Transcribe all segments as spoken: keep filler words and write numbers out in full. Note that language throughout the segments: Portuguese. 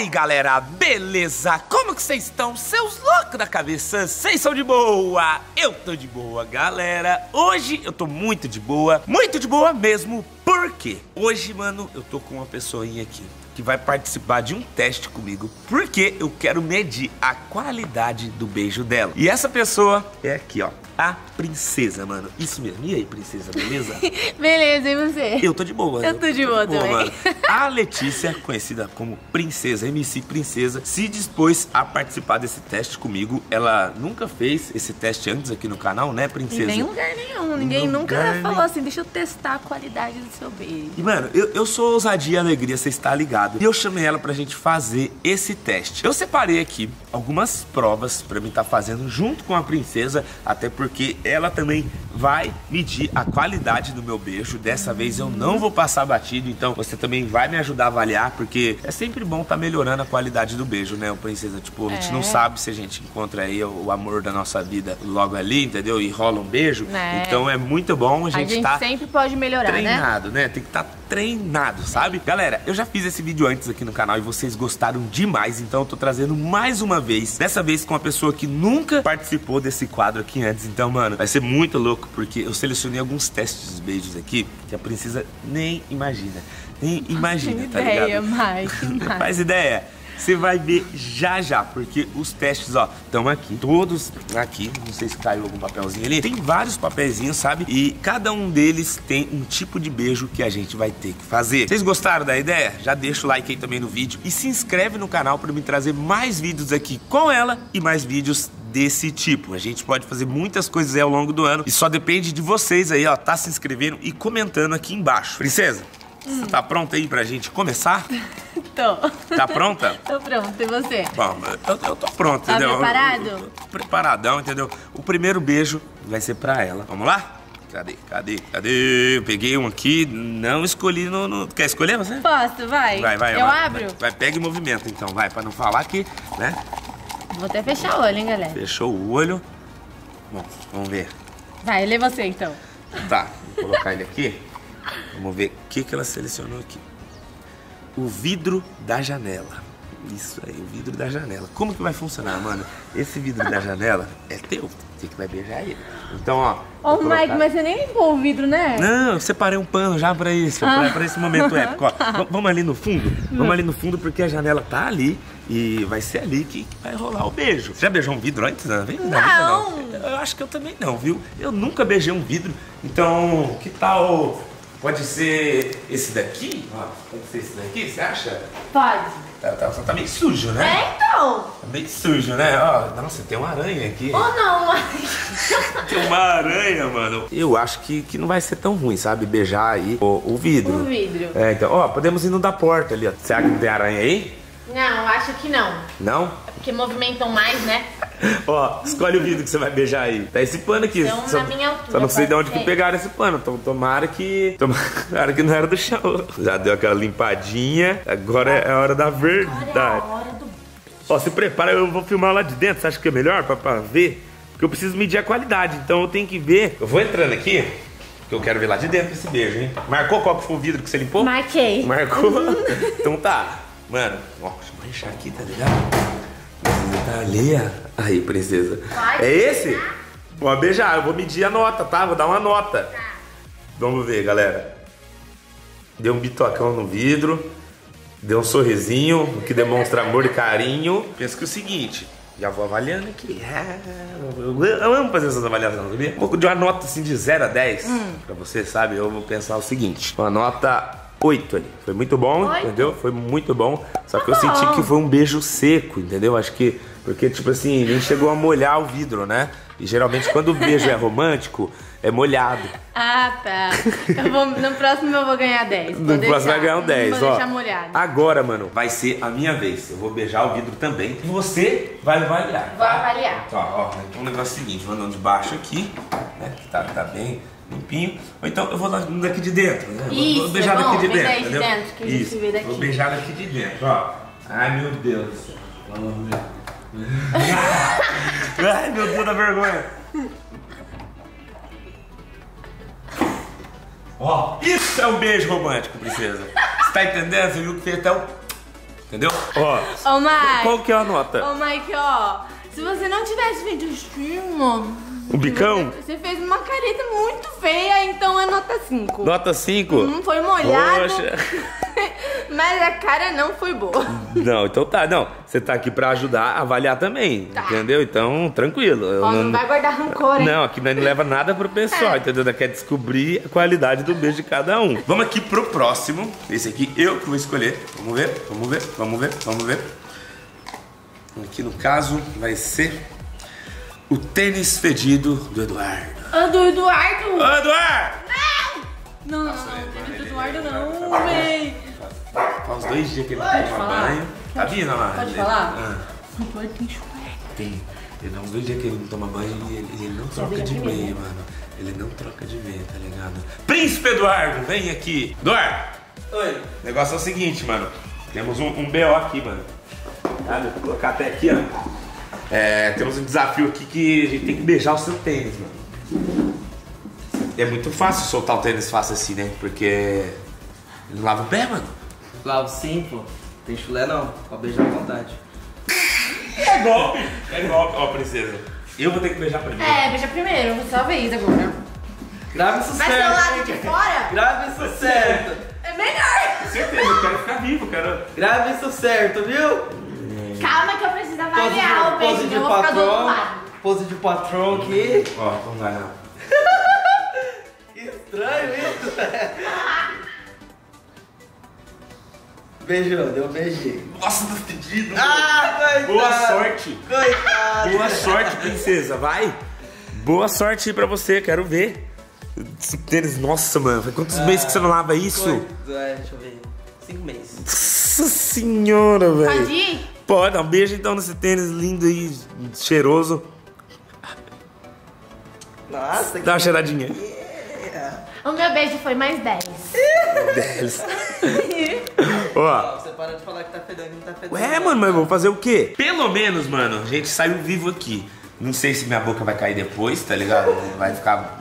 aí, galera, beleza? Como que vocês estão? Seus loucos da cabeça, vocês são de boa? Eu tô de boa, galera. Hoje eu tô muito de boa, muito de boa mesmo, porque hoje, mano, eu tô com uma pessoinha aqui que vai participar de um teste comigo, porque eu quero medir a qualidade do beijo dela. E essa pessoa é aqui, ó, a Princesa, mano. Isso mesmo. E aí, Princesa, beleza? Beleza, e você? Eu tô de boa. Eu tô, eu tô de boa, de boa também. Mano. A Letícia, conhecida como Princesa, M C Princesa, se dispôs a participar desse teste comigo. Ela nunca fez esse teste antes aqui no canal, né, Princesa? Em nenhum lugar nenhum. Ninguém no nunca lugar... falou assim, deixa eu testar a qualidade do seu beijo. E, mano, eu, eu sou ousadia e alegria, você está ligado. E eu chamei ela pra gente fazer esse teste. Eu separei aqui algumas provas pra mim estar tá fazendo junto com a Princesa, até porque porque ela também vai medir a qualidade do meu beijo. Dessa vez eu não vou passar batido, então você também vai me ajudar a avaliar, porque é sempre bom tá melhorando a qualidade do beijo, né, Princesa? Tipo, a gente é. não sabe se a gente encontra aí o amor da nossa vida logo ali, entendeu? E rola um beijo. É. Então é muito bom a gente tá... A gente tá sempre pode melhorar, treinado, né? né? Tem que estar tá treinado, sabe? Galera, eu já fiz esse vídeo antes aqui no canal e vocês gostaram demais, então eu tô trazendo mais uma vez. Dessa vez com uma pessoa que nunca participou desse quadro aqui antes. Então, mano, vai ser muito louco, porque eu selecionei alguns testes de beijos aqui que a Princesa nem imagina. Nem imagina, tá ligado? Ideia, mais, mais. Faz ideia. Você vai ver já já, porque os testes, ó, estão aqui, todos aqui, não sei se caiu algum papelzinho ali, tem vários papelzinhos, sabe? E cada um deles tem um tipo de beijo que a gente vai ter que fazer. Vocês gostaram da ideia? Já deixa o like aí também no vídeo e se inscreve no canal pra me trazer mais vídeos aqui com ela e mais vídeos desse tipo. A gente pode fazer muitas coisas aí ao longo do ano e só depende de vocês aí, ó, tá se inscrevendo e comentando aqui embaixo. Princesa, hum. você tá pronta aí pra gente começar? Tô. Tá pronta? Tô pronta, e você? Bom, eu, eu tô pronta, tá, entendeu? Tá preparado? Eu, eu, eu tô preparadão, entendeu? O primeiro beijo vai ser pra ela. Vamos lá? Cadê, cadê, cadê? Eu peguei um aqui, não escolhi no... no... Quer escolher você? Posso, vai. Vai, vai. Eu vai, abro? Vai, vai, pega em movimento, então, vai, pra não falar que, né? Vou até fechar o olho, hein, galera? Fechou o olho. Bom, vamos ver. Vai, lê você, então. Tá, vou colocar ele aqui. Vamos ver o que, que ela selecionou aqui. O vidro da janela. Isso aí, o vidro da janela. Como que vai funcionar, mano? Esse vidro da janela é teu. Você que vai beijar ele. Então, ó... Ô, oh, Mike, mas você nem limpou o vidro, né? Não, eu separei um pano já pra isso. Ah. Pra, pra esse momento épico, ó. Vamos ali no fundo? Vamos ali no fundo, porque a janela tá ali. E vai ser ali que vai rolar o beijo. Você já beijou um vidro antes? Não, não. não. Eu acho que eu também não, viu? Eu nunca beijei um vidro. Então, que tal... Pode ser esse daqui? Ó, pode ser esse daqui, você acha? Pode. Tá, tá, só tá meio sujo, né? É, então. Tá meio sujo, né? Ó, nossa, tem uma aranha aqui. Ou oh, não, mas... Tem uma aranha, mano. Eu acho que, que não vai ser tão ruim, sabe? Beijar aí o, o vidro. O vidro. É, então, ó, podemos ir no da porta ali, ó. Será que tem aranha aí? Não, acho que não. Não? É porque movimentam mais, né? Ó, escolhe o vidro que você vai beijar aí. Tá esse pano aqui. Então, só, na minha altura, só não sei de onde que pegaram esse pano. Tom, tomara que... Tomara que não era do chão. Já deu aquela limpadinha. Agora é a hora da verdade. Agora é a hora do... Ó, se prepara, eu vou filmar lá de dentro. Você acha que é melhor pra, pra ver? Porque eu preciso medir a qualidade, então eu tenho que ver. Eu vou entrando aqui, porque eu quero ver lá de dentro esse beijo, hein? Marcou qual que foi o vidro que você limpou? Marquei. Marcou? Então tá. Mano, ó, deixa eu manchar aqui, tá ligado? Tá ali, ó. Aí, Princesa. Pode é esse? Beijar? Vou beijar, eu vou medir a nota, tá? Vou dar uma nota. Tá. Vamos ver, galera. Deu um bitocão no vidro. Deu um sorrisinho, o que demonstra amor e carinho. Pensa que é o seguinte, já vou avaliando aqui. Eu amo fazer essas avaliações, sabia? Vou de uma nota assim de zero a dez. Hum. Pra você, sabe? Eu vou pensar o seguinte. Uma nota... oito ali. Foi muito bom, oito. Entendeu? Foi muito bom. Só que eu senti que foi um beijo seco, entendeu? Acho que... Porque, tipo assim, a gente chegou a molhar o vidro, né? E geralmente quando o beijo é romântico, é molhado. Ah, tá. Eu vou, no próximo eu vou ganhar dez. No deixar, próximo vai ganhar um dez, vou ó. Deixar molhado. Agora, mano, vai ser a minha vez. Eu vou beijar o vidro também. E você vai avaliar. Vou tá? avaliar. Então, ó, então o negócio é o seguinte. Vou andando de baixo aqui, né? Que tá, tá bem... limpinho, ou então eu vou daqui de dentro, né? Isso, vou beijar bom, daqui de dentro, de dentro que Isso, vê daqui. Vou beijar daqui de dentro, ó. Ai, meu Deus do céu. Ai, meu Deus da vergonha. Ó, isso é um beijo romântico, Princesa. Você tá entendendo? Você viu que fez até um... Entendeu? Ó, oh, Mike, qual que é a nota? Ô, oh, Mike, ó, se você não tivesse feito o estímulo... O bicão? Você, você fez uma careta muito feia, então é nota cinco. Nota cinco? Hum, foi molhado. Poxa. Mas a cara não foi boa. Não, então tá. Não, você tá aqui pra ajudar a avaliar também, tá, entendeu? Então, tranquilo. Ó, não, não vai guardar rancor, hein? Não, aqui não leva nada pro pessoal, é, entendeu? Quer descobrir a qualidade do beijo de cada um. Vamos aqui pro próximo. Esse aqui eu que vou escolher. Vamos ver, vamos ver, vamos ver, vamos ver. Aqui no caso vai ser... o tênis fedido do Eduardo. Ah, do Eduardo? Ô, Eduardo! Não! Não, não, não, o tênis do Eduardo não, véi. Faz uns dois dias que ele não toma banho. Tá vindo lá? Pode falar? Não pode, tem chulé. Tem. Ele dá uns dois dias que ele não toma banho e ele, ele não troca de meia, mano. Ele não troca de meia, tá ligado? Príncipe Eduardo, vem aqui. Eduardo! Oi. O negócio é o seguinte, mano. Temos um, um B O aqui, mano. Tá, vou colocar até aqui, ó. É, temos um desafio aqui que a gente tem que beijar o seu tênis, mano. É muito fácil soltar o tênis fácil assim, né? Porque ele lava o pé, mano. Lava sim, pô. Tem chulé não, pode beijar à vontade. É golpe, é golpe, ó, princesa. Eu vou ter que beijar primeiro. É, beija primeiro, você só vez agora. Grave isso certo. Mas do lado de fora? Grave isso certo. É melhor. Com certeza, eu quero ficar vivo, cara. Grave isso certo, viu? Calma que eu preciso avaliar o beijo, eu vou ficar do outro lado. Pose de patrão aqui. Ó, vamos lá. Estranho isso, né? Beijou, deu um beijinho. Nossa, tá fedido. Ah, coitado. Boa sorte. Coitado. Boa sorte, princesa, vai. Boa sorte pra você, quero ver. Nossa, mano, faz quantos ah, meses que você não lava isso? Coitado. É, deixa eu ver. Cinco meses. Nossa senhora, velho. Pode ir? Pode, dá um beijo então nesse tênis lindo e cheiroso. Nossa, que... dá uma cheiradinha. Yeah. O meu beijo foi mais dez. dez. Ó, você para de falar que tá fedendo, não tá fedendo. Ué, mano, mas vou fazer o quê? Pelo menos, mano, a gente saiu vivo aqui. Não sei se minha boca vai cair depois, tá ligado? Vai ficar...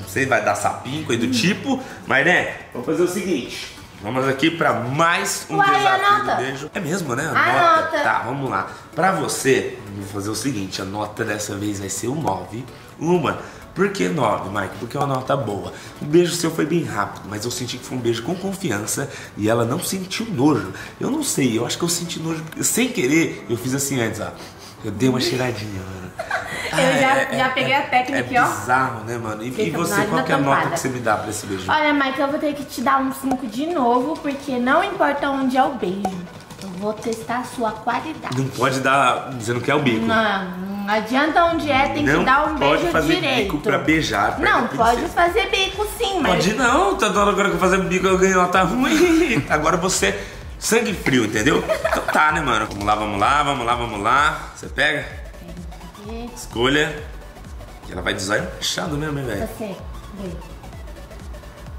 não sei, vai dar sapinho, coisa do tipo. Mas, né, vamos fazer o seguinte... vamos aqui pra mais um Uai, desafio do beijo. É mesmo, né? A, a nota. nota. Tá, vamos lá. Pra você, vou fazer o seguinte, a nota dessa vez vai ser o nove. Uma. Por que nove, Mike? Porque é uma nota boa. O beijo seu foi bem rápido, mas eu senti que foi um beijo com confiança e ela não sentiu nojo. Eu não sei, eu acho que eu senti nojo. Sem querer, eu fiz assim antes, ó. Eu dei uma cheiradinha, mano. Ah, eu já, é, já peguei é, a técnica, ó. É bizarro, ó, né, mano? E, e você, qual que é a nota que você me dá pra esse beijo? Olha, Mike, eu vou ter que te dar um cinco de novo, porque não importa onde é o beijo. Eu vou testar a sua qualidade. Não pode dar... você não quer o bico. Não, não adianta onde é, tem não que dar um beijo direito. Não pode fazer bico pra beijar. Pra não, pode fazer bico sim, mas... pode não, toda hora que eu fazer bico eu ganho nota ruim. Agora você... sangue frio, entendeu? Então tá, né, mano? Vamos lá, vamos lá, vamos lá, vamos lá. Você pega? Escolha. Ela vai design fechado mesmo, hein, velho? Você.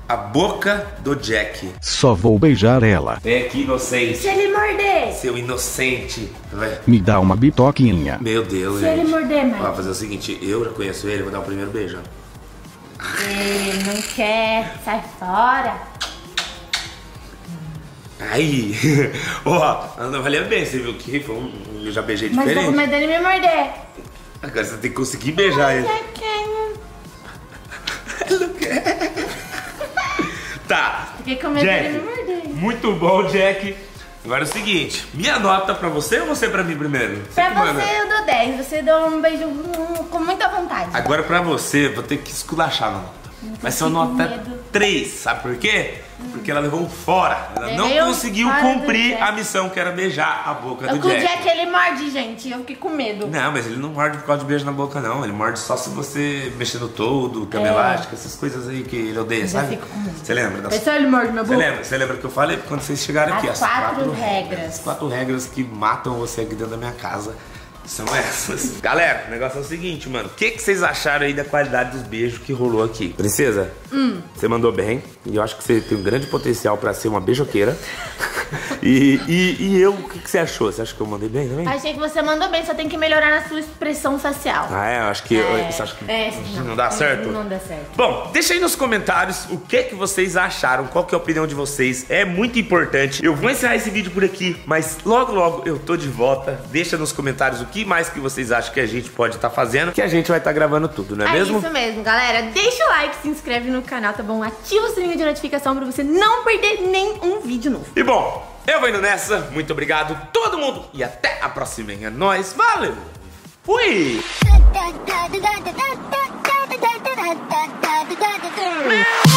A boca do Jack. Só vou beijar ela. Vem aqui, inocente. Se ele morder. Seu inocente. Vai. Me dá uma bitoquinha. Meu Deus, Se gente. ele morder, mano. Ó, fazer o seguinte, eu já conheço ele, vou dar o primeiro beijo. Ele não quer. Sai fora. Aí, ó, oh, não valia bem, você viu que foi um, eu já beijei mas diferente. Mas tô com medo de me morder. Agora você tem que conseguir beijar ele. Ele não quer. Tá. Fiquei com medo de me morder. Muito bom, Jack. Agora é o seguinte, minha nota pra você ou você pra mim primeiro? Você pra você manda. Eu dou dez, você deu um beijo com muita vontade. Agora pra você, vou ter que esculachar na nota. Mas sua nota três, sabe por quê? Porque ela levou fora. Ela eu não conseguiu cumprir a missão que era beijar a boca eu do Jack. O Jack ele morde, gente. Eu fiquei com medo. Não, mas ele não morde por causa de beijo na boca, não. Ele morde só se você mexer no todo, cama é. elástica, essas coisas aí que ele odeia, eu sabe? Você lembra? Das... Esse ele morde meu boca. Você lembra? Você lembra que eu falei quando vocês chegaram as aqui? As quatro, quatro regras. As quatro regras que matam você aqui dentro da minha casa. São essas. Galera, o negócio é o seguinte, mano. O que, que vocês acharam aí da qualidade dos beijos que rolou aqui? Princesa, hum. você mandou bem. E eu acho que você tem um grande potencial pra ser uma beijoqueira. E, e, e eu, o que, que você achou? Você acha que eu mandei bem também? Achei que você mandou bem, só tem que melhorar na sua expressão facial. Ah, é? Eu acho que... É, você acha que é, não, não dá certo? Não dá certo. Bom, deixa aí nos comentários o que, que vocês acharam, qual que é a opinião de vocês. É muito importante. Eu vou encerrar esse vídeo por aqui, mas logo, logo eu tô de volta. Deixa nos comentários o que mais que vocês acham que a gente pode estar tá fazendo, que a gente vai estar tá gravando tudo, não é, é mesmo? É isso mesmo, galera. Deixa o like, se inscreve no canal, tá bom? Ativa o sininho de notificação pra você não perder nenhum vídeo novo. E bom... Eu vou indo nessa, muito obrigado todo mundo e até a próxima, é nóis, valeu, fui! Meu...